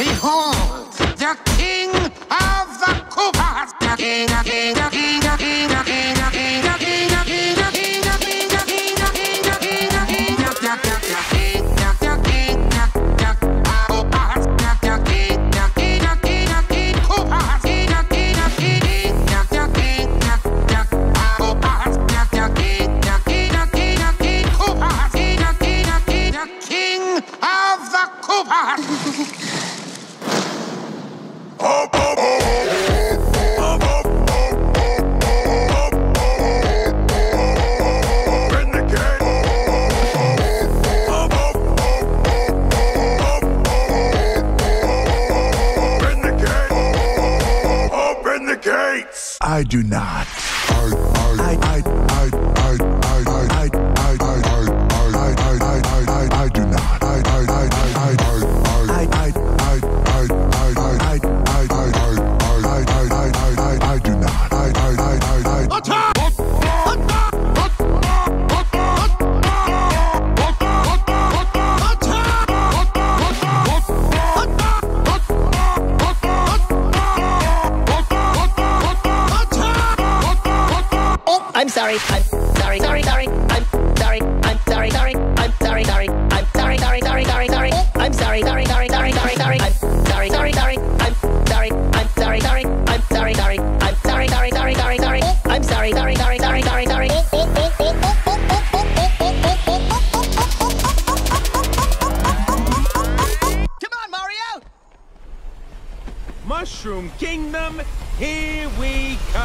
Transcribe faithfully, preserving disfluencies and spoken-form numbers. Behold, the king of the Koopas! The king, the king, the king, the king, the king, the king, the king, the king, the king. I do not. I I I I I I I I I I do not. I I I I I I I I I I do not. I I I I I'm sorry, I'm sorry, sorry, sorry, I'm sorry, I'm sorry, sorry, I'm sorry, sorry, I'm sorry, sorry, sorry, sorry, sorry, I'm sorry, sorry, sorry, sorry, sorry, sorry, I'm sorry, sorry, sorry, I'm sorry, I'm sorry, sorry, I'm sorry, sorry, I'm sorry, sorry, sorry, sorry, sorry, I'm sorry, sorry, sorry, sorry, sorry, sorry. Come on, Mario! Mushroom Kingdom, here we come!